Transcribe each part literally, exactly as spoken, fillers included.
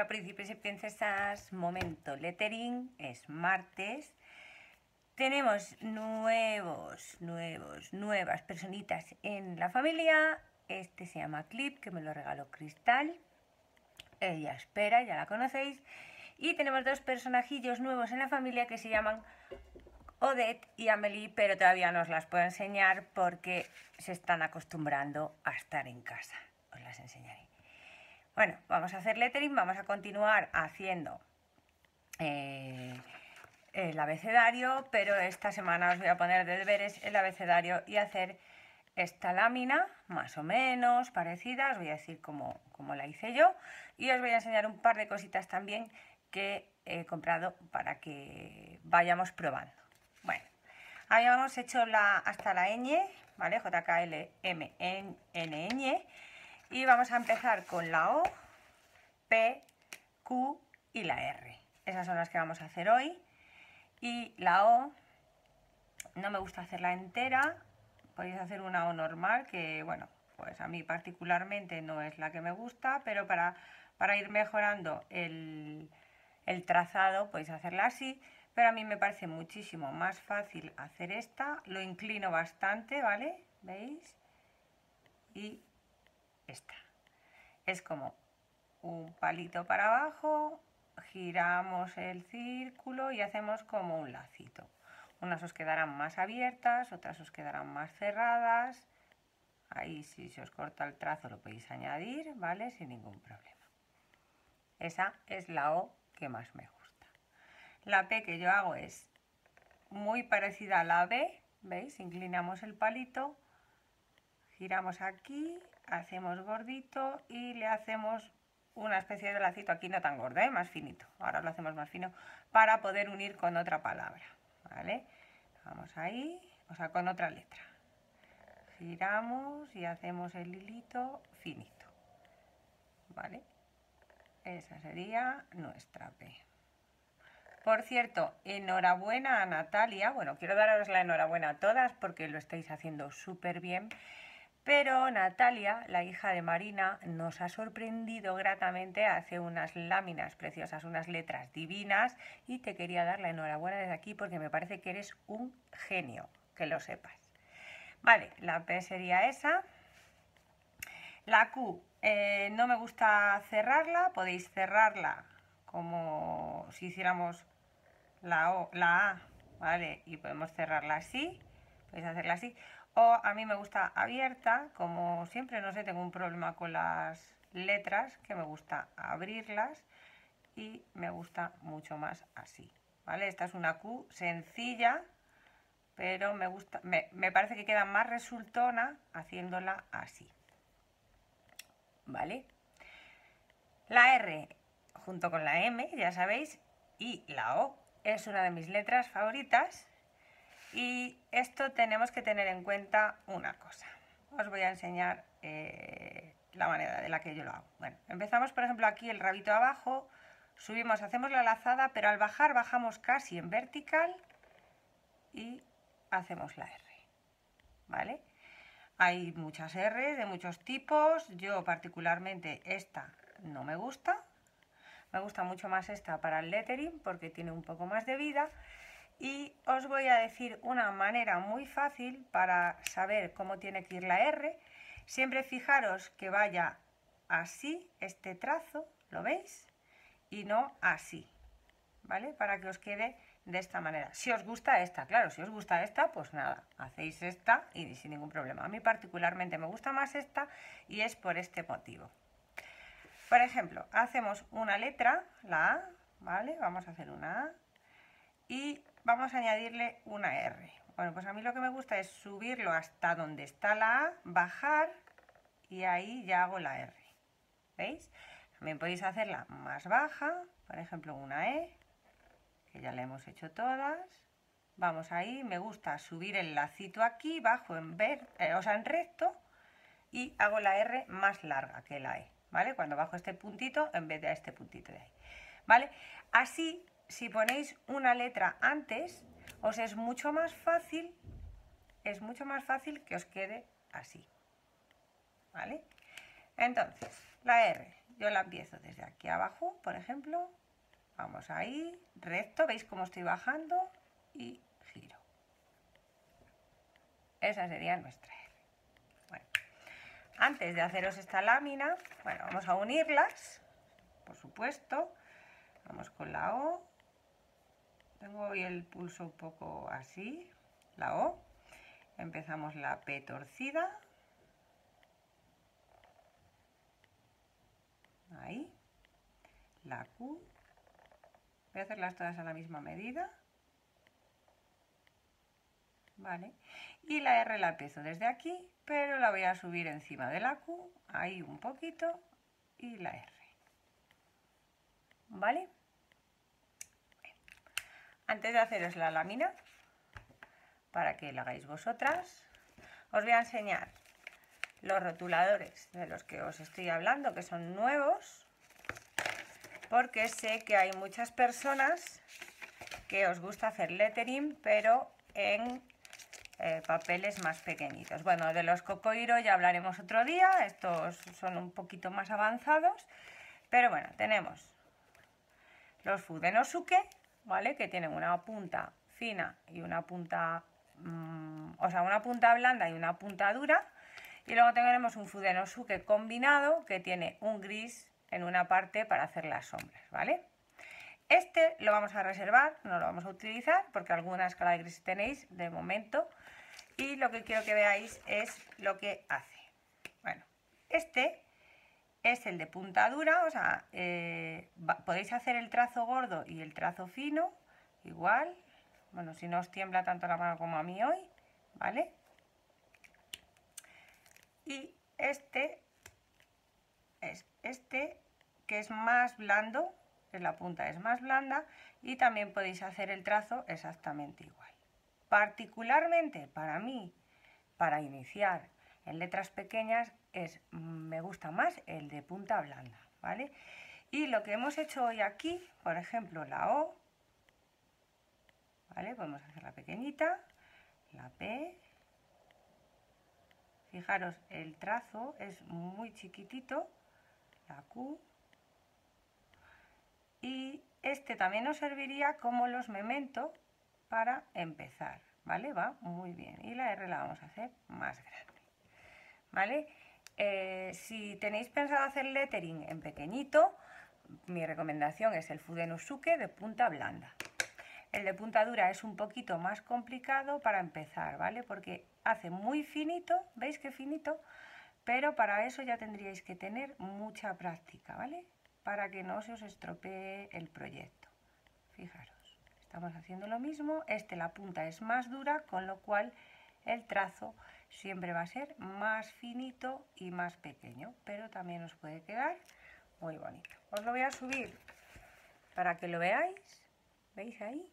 Hola príncipes y princesas, momento lettering, es martes. Tenemos nuevos, nuevos, nuevas personitas en la familia. Este se llama Clip, que me lo regaló Cristal. Ella espera, ya la conocéis. Y tenemos dos personajillos nuevos en la familia que se llaman Odette y Amelie, pero todavía no os las puedo enseñar porque se están acostumbrando a estar en casa. Os las enseñaré. Bueno, vamos a hacer lettering, vamos a continuar haciendo eh, el abecedario, pero esta semana os voy a poner de deberes el abecedario y hacer esta lámina, más o menos parecida, os voy a decir cómo, cómo la hice yo, y os voy a enseñar un par de cositas también que he comprado para que vayamos probando. Bueno, habíamos hecho la, hasta la ñ, ¿vale? J K L M N Ñ. Y vamos a empezar con la O, P, Q y la R. Esas son las que vamos a hacer hoy. Y la O, no me gusta hacerla entera. Podéis hacer una O normal, que bueno, pues a mí particularmente no es la que me gusta, pero para, para ir mejorando el, el trazado podéis hacerla así. Pero a mí me parece muchísimo más fácil hacer esta. Lo inclino bastante, ¿vale? ¿Veis? Y esta. Es como un palito para abajo, giramos el círculo y hacemos como un lacito. Unas os quedarán más abiertas, otras os quedarán más cerradas. Ahí si se os corta el trazo lo podéis añadir, ¿vale? Sin ningún problema. Esa es la O que más me gusta. La P que yo hago es muy parecida a la B, ¿veis? Inclinamos el palito, giramos aquí, hacemos gordito y le hacemos una especie de lacito, aquí no tan gordo, ¿eh? Más finito, ahora lo hacemos más fino para poder unir con otra palabra, ¿vale? Vamos ahí, o sea, con otra letra. Giramos y hacemos el hilito finito, ¿vale? Esa sería nuestra P. Por cierto, enhorabuena a Natalia, bueno, quiero daros la enhorabuena a todas porque lo estáis haciendo súper bien. Pero Natalia, la hija de Marina, nos ha sorprendido gratamente, hace unas láminas preciosas, unas letras divinas y te quería dar la enhorabuena desde aquí porque me parece que eres un genio, que lo sepas. Vale, la P sería esa. La Q, eh, no me gusta cerrarla, podéis cerrarla como si hiciéramos la O, la A, ¿vale? Y podemos cerrarla así, podéis hacerla así. O a mí me gusta abierta, como siempre, no sé, tengo un problema con las letras, que me gusta abrirlas y me gusta mucho más así, ¿vale? Esta es una Q sencilla, pero me gusta, me, me parece que queda más resultona haciéndola así, ¿vale? La R junto con la M, ya sabéis, y la O es una de mis letras favoritas. Y esto tenemos que tener en cuenta una cosa. Os voy a enseñar eh, la manera de la que yo lo hago. Bueno, empezamos por ejemplo aquí el rabito abajo, subimos, hacemos la lazada, pero al bajar bajamos casi en vertical y hacemos la R, ¿vale? Hay muchas R's de muchos tipos, yo particularmente esta no me gusta. Me gusta mucho más esta para el lettering porque tiene un poco más de vida. Y os voy a decir una manera muy fácil para saber cómo tiene que ir la R. Siempre fijaros que vaya así, este trazo, ¿lo veis? Y no así, ¿vale? Para que os quede de esta manera. Si os gusta esta, claro, si os gusta esta, pues nada, hacéis esta y sin ningún problema. A mí particularmente me gusta más esta y es por este motivo. Por ejemplo, hacemos una letra, la A, ¿vale? Vamos a hacer una A y vamos a añadirle una R. Bueno, pues a mí lo que me gusta es subirlo hasta donde está la A, bajar y ahí ya hago la R. ¿Veis? También podéis hacerla más baja, por ejemplo una E, que ya la hemos hecho todas. Vamos ahí, me gusta subir el lacito aquí, bajo en ver, eh, o sea, en recto y hago la R más larga que la E, ¿vale? Cuando bajo este puntito en vez de este puntito de ahí, ¿vale? Así. Si ponéis una letra antes, os es mucho más fácil, es mucho más fácil que os quede así, ¿vale? Entonces, la R, yo la empiezo desde aquí abajo, por ejemplo. Vamos ahí, recto, veis cómo estoy bajando y giro. Esa sería nuestra R. Bueno, antes de haceros esta lámina, bueno, vamos a unirlas, por supuesto. Vamos con la O. Tengo hoy el pulso un poco así, la O. Empezamos la P torcida. Ahí. La Q. Voy a hacerlas todas a la misma medida. Vale. Y la R la pezo desde aquí, pero la voy a subir encima de la Q, ahí un poquito, y la R. ¿Vale? Bien. Antes de haceros la lámina, para que la hagáis vosotras, os voy a enseñar los rotuladores de los que os estoy hablando, que son nuevos, porque sé que hay muchas personas que os gusta hacer lettering, pero en eh, papeles más pequeñitos. Bueno, de los Kokoiro ya hablaremos otro día, estos son un poquito más avanzados, pero bueno, tenemos los Fudenosuke, ¿vale? Que tienen una punta fina y una punta, mmm, o sea, una punta blanda y una punta dura. Y luego tendremos un Fudenosuke combinado que tiene un gris en una parte para hacer las sombras, ¿vale? Este lo vamos a reservar, no lo vamos a utilizar porque alguna escala de gris tenéis de momento. Y lo que quiero que veáis es lo que hace. Bueno, este es el de punta dura, o sea, eh, va, podéis hacer el trazo gordo y el trazo fino, igual. Bueno, si no os tiembla tanto la mano como a mí hoy, ¿vale? Y este es este, que es más blando, pues la punta es más blanda, y también podéis hacer el trazo exactamente igual. Particularmente para mí, para iniciar en letras pequeñas, es, me gusta más el de punta blanda, ¿vale? Y lo que hemos hecho hoy aquí, por ejemplo, la O, ¿vale? Podemos hacerla pequeñita, la P. Fijaros, el trazo es muy chiquitito, la Q. Y este también nos serviría como los memento para empezar, ¿vale? Va muy bien. Y la R la vamos a hacer más grande, ¿vale? Eh, si tenéis pensado hacer lettering en pequeñito, mi recomendación es el Fudenosuke de punta blanda. El de punta dura es un poquito más complicado para empezar, ¿vale? Porque hace muy finito, ¿veis qué finito? Pero para eso ya tendríais que tener mucha práctica, ¿vale? Para que no se os estropee el proyecto. Fijaros, estamos haciendo lo mismo. Este, la punta es más dura, con lo cual el trazo siempre va a ser más finito y más pequeño, pero también os puede quedar muy bonito. Os lo voy a subir para que lo veáis. ¿Veis ahí?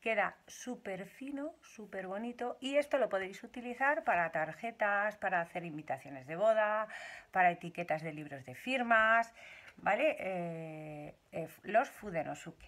Queda súper fino, súper bonito, y esto lo podéis utilizar para tarjetas, para hacer invitaciones de boda, para etiquetas de libros de firmas, ¿vale? Eh, eh, los Fudenosuke.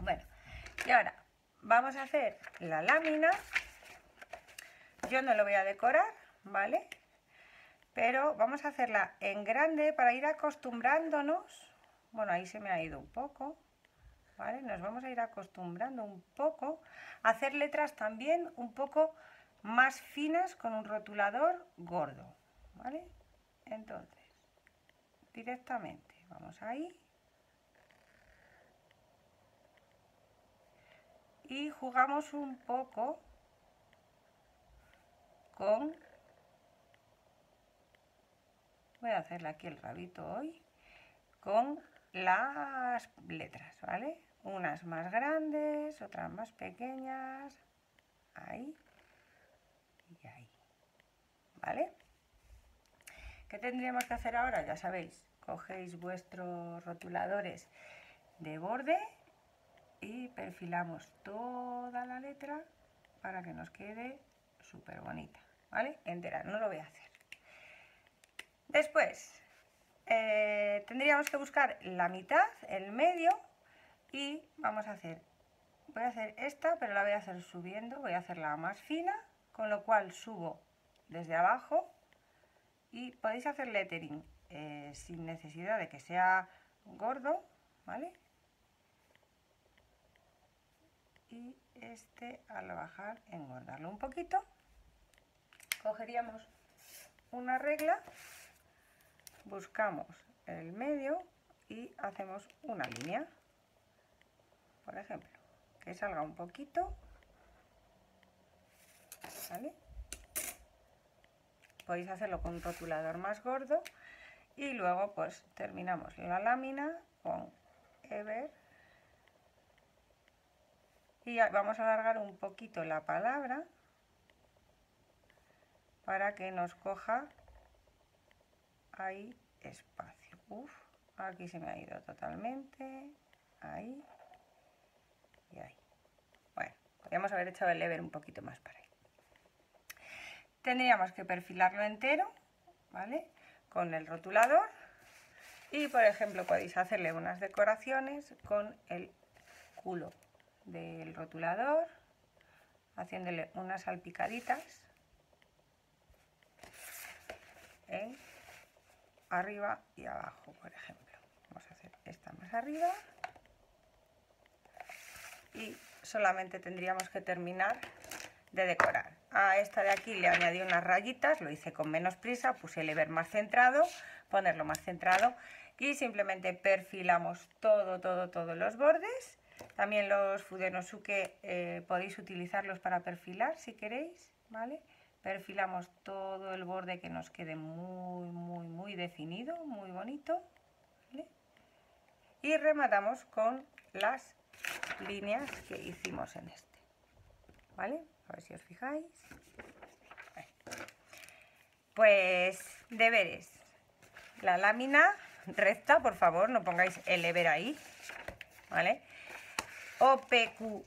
Bueno, y ahora vamos a hacer la lámina. Yo no lo voy a decorar, ¿vale? Pero vamos a hacerla en grande para ir acostumbrándonos. Bueno, ahí se me ha ido un poco. ¿Vale? Nos vamos a ir acostumbrando un poco a hacer letras también un poco más finas con un rotulador gordo, ¿vale? Entonces, directamente, vamos ahí. Y jugamos un poco con... Voy a hacerle aquí el rabito hoy. Con las letras, ¿vale? Unas más grandes, otras más pequeñas, ahí y ahí, ¿vale? ¿Qué tendríamos que hacer ahora? Ya sabéis, cogéis vuestros rotuladores de borde y perfilamos toda la letra para que nos quede súper bonita, ¿vale? Entera, no lo voy a hacer. Después, eh, tendríamos que buscar la mitad, el medio, y vamos a hacer, voy a hacer esta, pero la voy a hacer subiendo, voy a hacerla más fina, con lo cual subo desde abajo, y podéis hacer lettering eh, sin necesidad de que sea gordo, ¿vale? Y este, al bajar, engordarlo un poquito. Cogeríamos una regla, buscamos el medio y hacemos una línea, por ejemplo, que salga un poquito, ¿vale? Podéis hacerlo con un rotulador más gordo y luego pues terminamos la lámina con Ever y vamos a alargar un poquito la palabra para que nos coja ahí espacio. Uf, aquí se me ha ido totalmente, ahí y ahí. Bueno, podríamos haber echado el lever un poquito más para ahí. Tendríamos que perfilarlo entero, ¿vale? Con el rotulador y, por ejemplo, podéis hacerle unas decoraciones con el culo del rotulador, haciéndole unas salpicaditas en arriba y abajo, por ejemplo. Vamos a hacer esta más arriba y solamente tendríamos que terminar de decorar. A esta de aquí le añadí unas rayitas, lo hice con menos prisa, puse el lever más centrado, ponerlo más centrado y simplemente perfilamos todo, todo, todos los bordes. También los Fudenosuke eh, podéis utilizarlos para perfilar si queréis, ¿vale? Perfilamos todo el borde que nos quede muy, muy, muy definido, muy bonito, ¿vale? Y rematamos con las líneas que hicimos en este, ¿vale? A ver si os fijáis. Vale. Pues deberes. La lámina recta, por favor, no pongáis el lever ahí, ¿vale? O P Q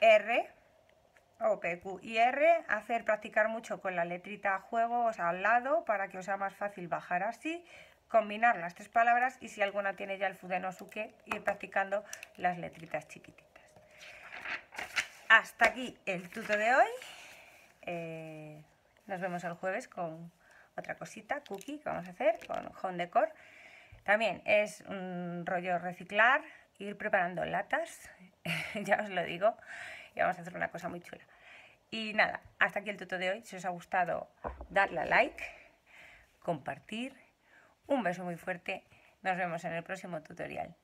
R. O P Q I R, hacer practicar mucho con la letrita juegos al lado para que os sea más fácil bajar así, combinar las tres palabras y si alguna tiene ya el Fudenosuke, ir practicando las letritas chiquititas. Hasta aquí el tuto de hoy. Eh, nos vemos el jueves con otra cosita, cookie, que vamos a hacer con Home Decor. También es un rollo reciclar, ir preparando latas, ya os lo digo. Y vamos a hacer una cosa muy chula. Y nada, hasta aquí el tuto de hoy. Si os ha gustado, dadle a like, compartir. Un beso muy fuerte. Nos vemos en el próximo tutorial.